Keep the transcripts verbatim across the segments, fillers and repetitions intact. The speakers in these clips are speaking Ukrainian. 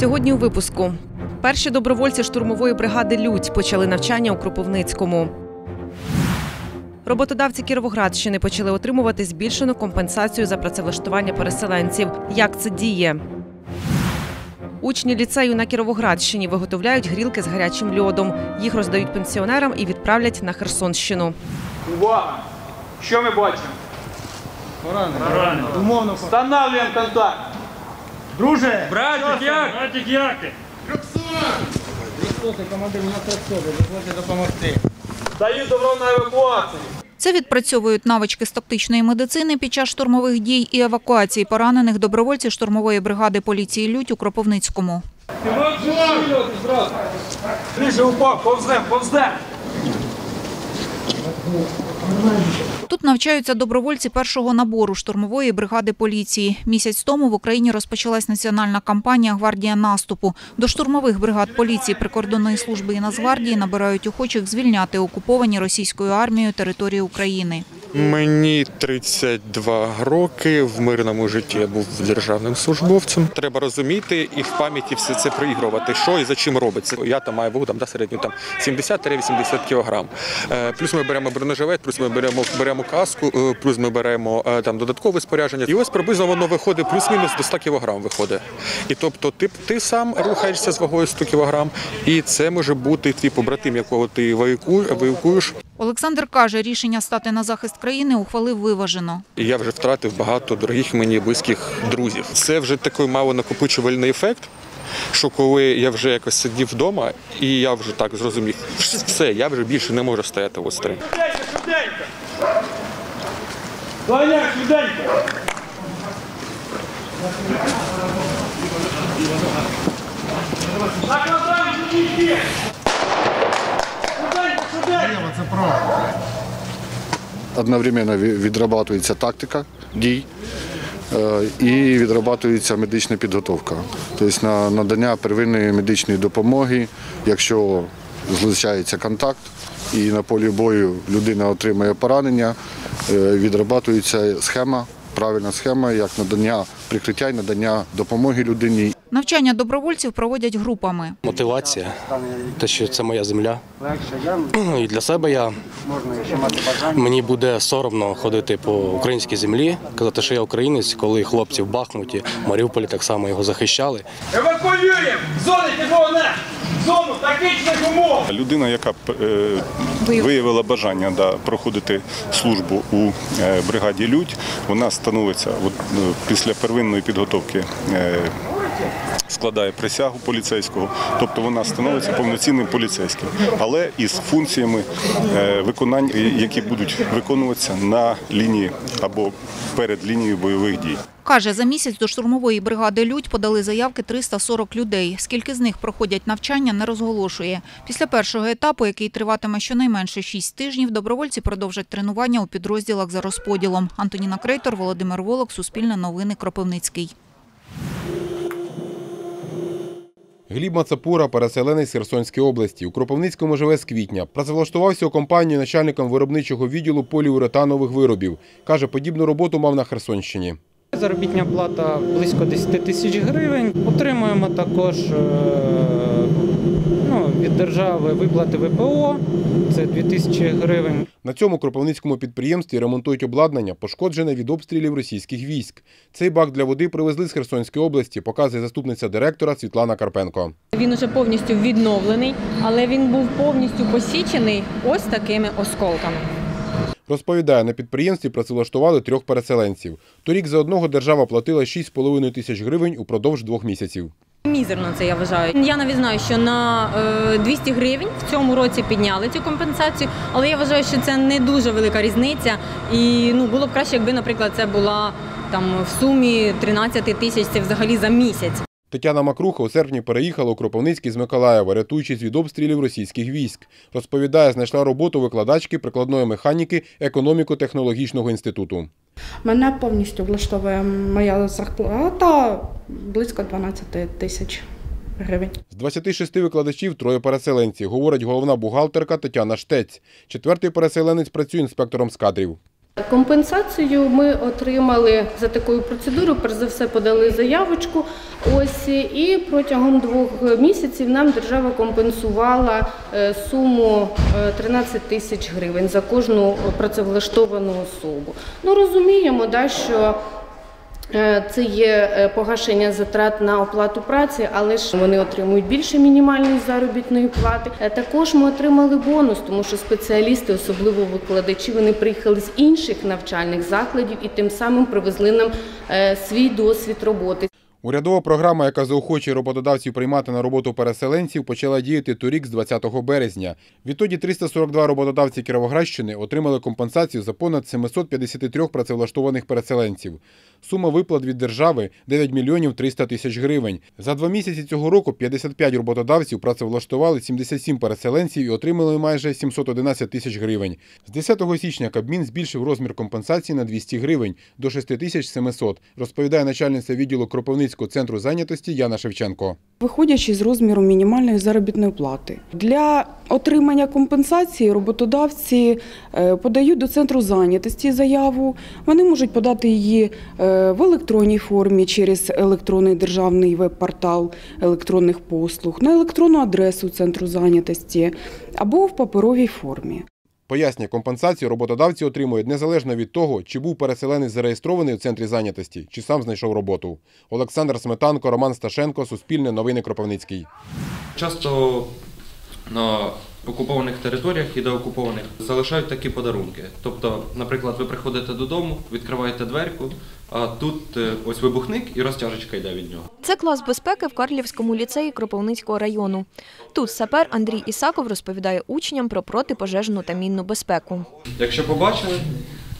Сьогодні у випуску. Перші добровольці штурмової бригади «Лють» почали навчання у Кропивницькому. Роботодавці Кіровоградщини почали отримувати збільшену компенсацію за працевлаштування переселенців. Як це діє? Учні ліцею на Кіровоградщині виготовляють грілки з гарячим льодом. Їх роздають пенсіонерам і відправлять на Херсонщину. Увага! Що ми бачимо? Поранено. Умовно. Встановлюємо контакт. Друже! Братик, як? Братик, як ти? Трьохсот! Трьохсотий, командир, у нас трьохсотий. Дозвольте допомогти. Даю добро на евакуацію. Це відпрацьовують навички з тактичної медицини під час штурмових дій і евакуації поранених добровольців штурмової бригади поліції «Лють» у Кропивницькому. Ти можеш стріляти зразу? Ближче упав, повзем, повзем! Тут навчаються добровольці першого набору штурмової бригади поліції. Місяць тому в Україні розпочалась національна кампанія «Гвардія наступу». До штурмових бригад поліції, прикордонної служби і Нацгвардії набирають охочих звільняти окуповані російською армією території України. Мені тридцять два роки, в мирному житті я був державним службовцем. Треба розуміти і в пам'яті все це проігрувати, що і за чим робиться. Я там маю вагу, там, да, середню там, сімдесят-вісімдесят кілограм. Плюс ми беремо бронежилет, плюс ми беремо, беремо каску, плюс ми беремо там, додаткове спорядження. І ось приблизно воно виходить плюс-мінус до ста кілограм виходить. І тобто ти, ти сам рухаєшся з вагою сто кілограм, і це може бути твій побратим, якого ти воюєш. Олександр каже, рішення стати на захист країни ухвалив виважено. Я вже втратив багато дорогих мені близьких друзів. Це вже такий мало накопичувальний ефект, що коли я вже якось сидів вдома, і я вже так зрозумів, все, я вже більше не можу стояти в острі. Швиденько, швиденько! Доня, швиденько! Наказаємо, швиденько! Швиденько, швиденько! Це право. Одновременно відрабатується тактика дій і відрабатується медична підготовка. Тобто на надання первинної медичної допомоги, якщо злучається контакт і на полі бою людина отримає поранення, відрабатується схема, правильна схема, як надання прикриття і надання допомоги людині. Навчання добровольців проводять групами. Мотивація, те, що це моя земля. І для себе я, мені буде соромно ходити по українській землі, казати, що я українець, коли хлопці в Бахмуті, в Маріуполі так само його захищали. Евакуюємо! Зони типовне! Зону тактичних умов! Людина, яка виявила бажання да, проходити службу у бригаді «Лють», вона становиться от, після первинної підготовки, складає присягу поліцейського, тобто вона становиться повноцінним поліцейським, але із функціями виконань, які будуть виконуватися на лінії або перед лінією бойових дій. Каже, за місяць до штурмової бригади «Лють» подали заявки триста сорок людей. Скільки з них проходять навчання, не розголошує. Після першого етапу, який триватиме щонайменше шість тижнів, добровольці продовжать тренування у підрозділах за розподілом. Антоніна Крейтор, Володимир Волок, Суспільне новини, Кропивницький. Гліб Мацапура – переселенець з Херсонської області. У Кропивницькому живе з квітня. Працевлаштувався у компанію начальником виробничого відділу поліуретанових виробів. Каже, подібну роботу мав на Херсонщині. Заробітна плата близько десяти тисяч гривень. Отримуємо також ну, від держави виплати ВПО – це дві тисячі гривень. На цьому кропивницькому підприємстві ремонтують обладнання, пошкоджене від обстрілів російських військ. Цей бак для води привезли з Херсонської області, показує заступниця директора Світлана Карпенко. Він уже повністю відновлений, але він був повністю посічений ось такими осколками. Розповідає, на підприємстві працевлаштували трьох переселенців. Торік за одного держава платила шість з половиною тисяч гривень упродовж двох місяців. Мізерно це, я вважаю. Я навіть знаю, що на двісті гривень в цьому році підняли цю компенсацію, але я вважаю, що це не дуже велика різниця. І ну, було б краще, якби, наприклад, це була там, в сумі тринадцять тисяч, це взагалі за місяць. Тетяна Макруха у серпні переїхала у Кропивницький з Миколаєва, рятуючись від обстрілів російських військ. Розповідає, знайшла роботу викладачки прикладної механіки Економіко-технологічного інституту. Мене повністю влаштовує моя зарплата близько дванадцяти тисяч гривень. З двадцяти шести викладачів троє переселенці, говорить головна бухгалтерка Тетяна Штець. Четвертий переселенець працює інспектором з кадрів. Компенсацію ми отримали за такою процедурою, перш за все подали заявочку, ось, і протягом двох місяців нам держава компенсувала суму тринадцять тисяч гривень за кожну працевлаштовану особу. Ну, розуміємо, да, що це є погашення затрат на оплату праці, але ж вони отримують більше мінімальної заробітної плати. Також ми отримали бонус, тому що спеціалісти, особливо викладачі, вони приїхали з інших навчальних закладів і тим самим привезли нам свій досвід роботи. Урядова програма, яка заохочує роботодавців приймати на роботу переселенців, почала діяти торік з двадцятого березня. Відтоді триста сорок два роботодавці Кіровоградщини отримали компенсацію за понад сімсот п'ятдесят три працевлаштованих переселенців. Сума виплат від держави – дев'ять мільйонів триста тисяч гривень. За два місяці цього року п'ятдесят п'ять роботодавців працевлаштували сімдесят сім переселенців і отримали майже сімсот одинадцять тисяч гривень. З десятого січня Кабмін збільшив розмір компенсації на двісті гривень – до шести тисяч семисот, розповідає начальниця відділу Кропивницького центру зайнятості Яна Шевченко. Виходячи з розміру мінімальної заробітної плати, для отримання компенсації роботодавці подають до центру зайнятості заяву. Вони можуть подати її в електронній формі через електронний державний веб-портал електронних послуг, на електронну адресу центру зайнятості або в паперовій формі. Пояснює, компенсацію роботодавці отримують незалежно від того, чи був переселенець зареєстрований у центрі зайнятості, чи сам знайшов роботу. Олександр Сметанко, Роман Сташенко, Суспільне новини Кропивницький. Часто на окупованих територіях і деокупованих залишають такі подарунки. Тобто, наприклад, ви приходите додому, відкриваєте дверку, а тут ось вибухник і розтяжечка йде від нього. Це клас безпеки в Карлівському ліцеї Кропивницького району. Тут сапер Андрій Ісаков розповідає учням про протипожежну та мінну безпеку. Якщо побачили,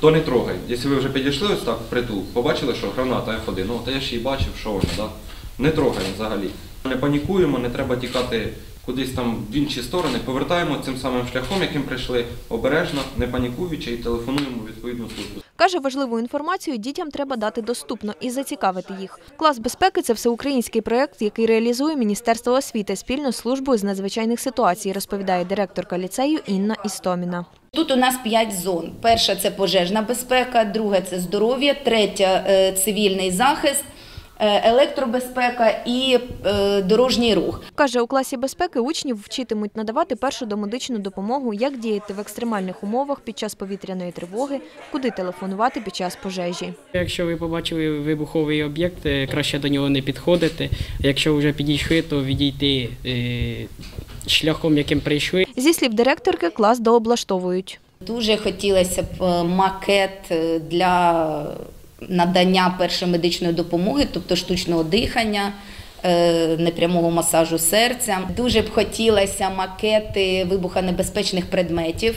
то не трогай. Якщо ви вже підійшли ось так в притул, побачили, що граната еф один, ну, то я ще й бачив, що вона, так? Не трогаємо взагалі. Не панікуємо, не треба тікати кудись там в інші сторони, повертаємо цим самим шляхом, яким прийшли, обережно, не панікуючи, і телефонуємо у відповідну службу. Каже, важливу інформацію дітям треба дати доступно і зацікавити їх. Клас безпеки – це всеукраїнський проєкт, який реалізує Міністерство освіти спільно з службою з надзвичайних ситуацій, розповідає директорка ліцею Інна Істоміна. Тут у нас п'ять зон. Перша – це пожежна безпека, друга – це здоров'я, третя – цивільний захист, електробезпека і дорожній рух. Каже, у класі безпеки учнів вчитимуть надавати першу домедичну допомогу, як діяти в екстремальних умовах під час повітряної тривоги, куди телефонувати під час пожежі. Якщо ви побачили вибуховий об'єкт, краще до нього не підходити. Якщо вже підійшли, то відійти шляхом, яким прийшли. Зі слів директорки, клас дооблаштовують. Дуже хотілося б макет для надання першої медичної допомоги, тобто штучного дихання, непрямого масажу серця. Дуже б хотілося макети вибухонебезпечних предметів.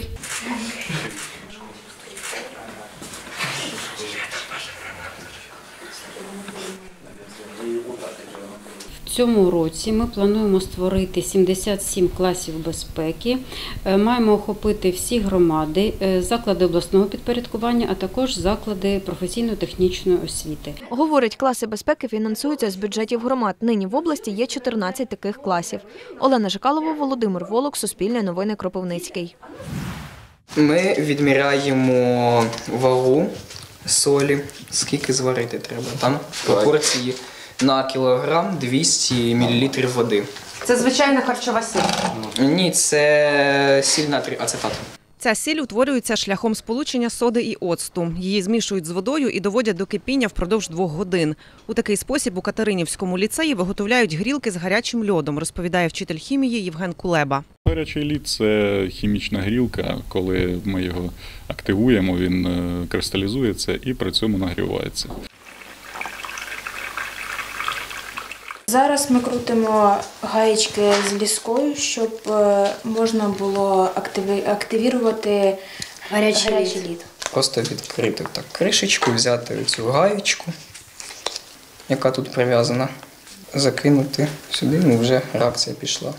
В цьому році ми плануємо створити сімдесят сім класів безпеки, маємо охопити всі громади, заклади обласного підпорядкування, а також заклади професійно-технічної освіти. Говорить, класи безпеки фінансуються з бюджетів громад. Нині в області є чотирнадцять таких класів. Олена Жикалова, Володимир Волок, Суспільне новини Кропивницький. Ми відміряємо вагу солі, скільки зварити треба, там порції. На кілограм двісті мілілітрів води. Це звичайна харчова сіль? Ні, це сіль на триацетат. Ця сіль утворюється шляхом сполучення соди і оцту. Її змішують з водою і доводять до кипіння впродовж двох годин. У такий спосіб у Катеринівському ліцеї виготовляють грілки з гарячим льодом, розповідає вчитель хімії Євген Кулеба. Гарячий лід – це хімічна грілка. Коли ми його активуємо, він кристалізується і при цьому нагрівається. Зараз ми крутимо гаєчки з ліскою, щоб можна було активувати гарячий лід. Просто відкрити так кришечку, взяти цю гаєчку, яка тут прив'язана, закинути сюди, ну вже реакція пішла.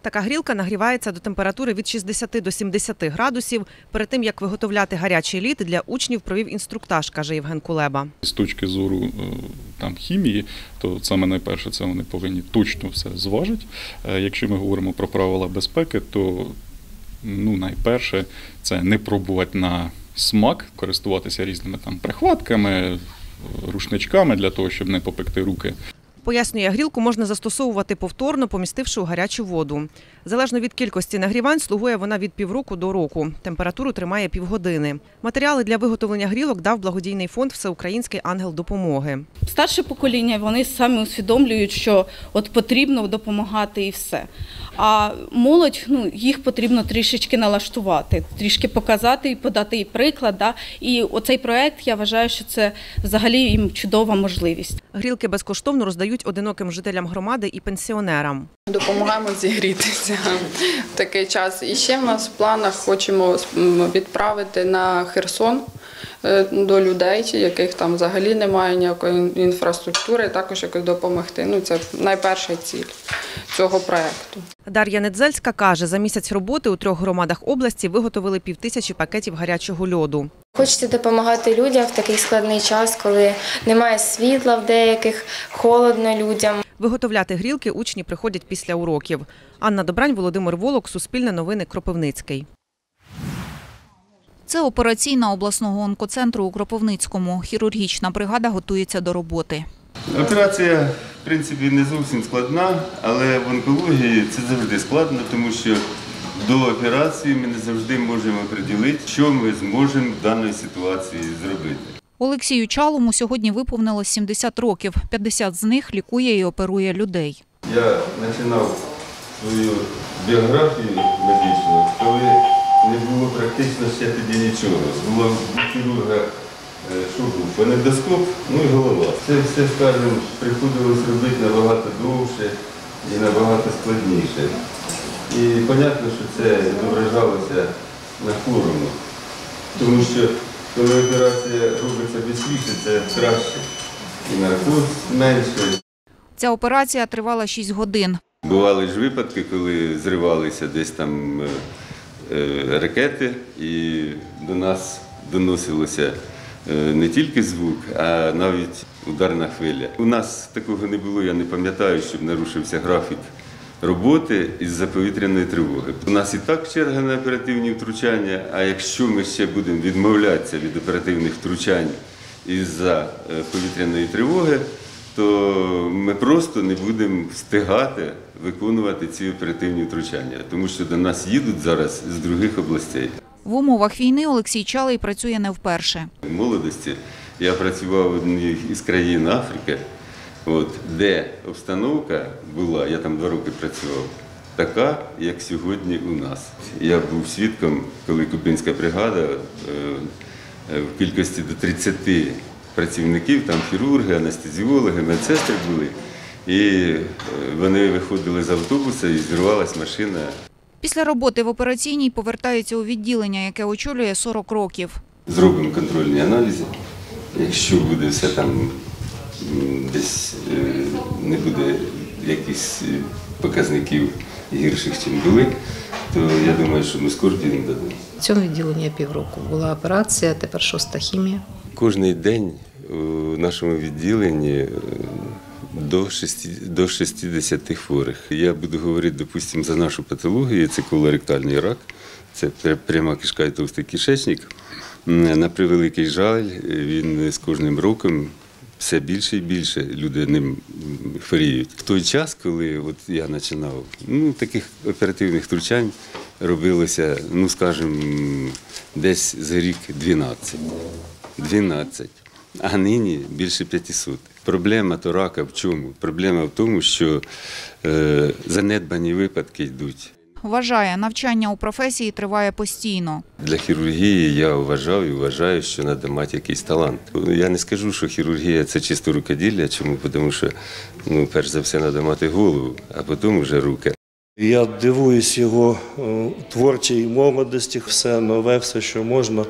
Така грілка нагрівається до температури від шістдесяти до сімдесяти градусів. Перед тим, як виготовляти гарячий лід, для учнів провів інструктаж, каже Євген Кулеба. З точки зору там, хімії, то саме найперше, це вони повинні точно все зважити. Якщо ми говоримо про правила безпеки, то ну, найперше це не пробувати на смак, користуватися різними там прихватками, рушничками для того, щоб не попекти руки. Пояснює, грілку можна застосовувати повторно, помістивши у гарячу воду. Залежно від кількості нагрівань, слугує вона від півроку до року. Температуру тримає півгодини. Матеріали для виготовлення грілок дав благодійний фонд «Всеукраїнський ангел допомоги». Старше покоління, вони самі усвідомлюють, що от потрібно допомагати і все. А молодь, ну, їх потрібно трішечки налаштувати, трішки показати і подати і приклад. Да? І оцей проект, я вважаю, що це взагалі їм чудова можливість. Грілки безкоштовно роздають одиноким жителям громади і пенсіонерам. Допомагаємо зігрітися в такий час. І ще в нас в планах хочемо відправити на Херсон до людей, яких там взагалі немає ніякої інфраструктури, також якось допомогти. Ну, це найперша ціль цього проєкту. Дар'я Недзельська каже, за місяць роботи у трьох громадах області виготовили півтисячі пакетів гарячого льоду. Хочеться допомагати людям в такий складний час, коли немає світла в деяких, холодно людям. Виготовляти грілки учні приходять після уроків. Анна Добрань, Володимир Волок, Суспільне новини, Кропивницький. Це операційна обласного онкоцентру у Кропивницькому. Хірургічна бригада готується до роботи. Операція, в принципі, не зовсім складна, але в онкології це завжди складно, тому що до операції ми не завжди можемо приділити, що ми зможемо в даній ситуації зробити. Олексію Чалому сьогодні виповнилось сімдесят років. п'ятдесят з них лікує і оперує людей. Я починав свою біографію медичну, коли не було практично ще тоді нічого. Було в хірурга шугу, фонендоскоп, ну і голова. Це все, скажімо, приходилось робити набагато довше і набагато складніше. І понятно, що це відображалося на хворому, тому що коли операція робиться безпечніше, це краще і наркоз менше. Ця операція тривала шість годин. Бували ж випадки, коли зривалися десь там ракети, і до нас доносилося не тільки звук, а навіть ударна хвиля. У нас такого не було, я не пам'ятаю, щоб нарушився графік роботи із-за повітряної тривоги. У нас і так черга на оперативні втручання, а якщо ми ще будемо відмовлятися від оперативних втручань із-за повітряної тривоги, то ми просто не будемо встигати виконувати ці оперативні втручання, тому що до нас їдуть зараз з других областей. В умовах війни Олексій Чалий працює не вперше. В молодості я працював в одній із країн Африки, от, де обстановка була, я там два роки працював, така, як сьогодні у нас. Я був свідком, коли кубинська бригада в кількості до тридцяти працівників, там хірурги, анестезіологи, медсестри були, і вони виходили з автобуса і зірвалась машина. Після роботи в операційній повертається у відділення, яке очолює сорок років. Зробимо контрольні аналізи, якщо буде все там, десь не буде якихось показників гірших, ніж були, то я думаю, що ми скоро підемо додому. В цьому відділенні я півроку. Була операція, тепер шоста хімія. Кожний день у нашому відділенні до шістдесяти хворих. Я буду говорити, допустимо, за нашу патологію, це колоректальний рак, це пряма кишка і товстий кишечник. На превеликий жаль, він з кожним роком все більше і більше люди ним хворіють. В той час, коли от я починав, ну, таких оперативних втручань робилося, ну, скажімо, десь за рік дванадцять, дванадцять, а нині більше п'ятсот. Проблема то рака в чому? Проблема в тому, що е, занедбані випадки йдуть. Вважає, навчання у професії триває постійно. Для хірургії я вважав і вважаю, що треба мати якийсь талант. Я не скажу, що хірургія – це чисто рукоділля. Чому? Тому що, ну, перш за все, треба мати голову, а потім вже руки. Я дивуюсь його творчій молодості, все нове, все, що можна,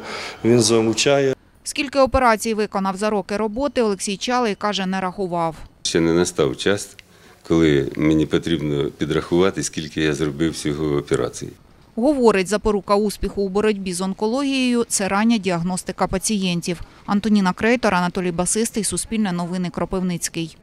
він замучає. Скільки операцій виконав за роки роботи, Олексій Чалий, каже, не рахував. Ще не настав час, коли мені потрібно підрахувати, скільки я зробив всього операцій. Говорить, запорука успіху у боротьбі з онкологією – це рання діагностика пацієнтів. Антоніна Крейтор, Анатолій Басистий, Суспільне новини, Кропивницький.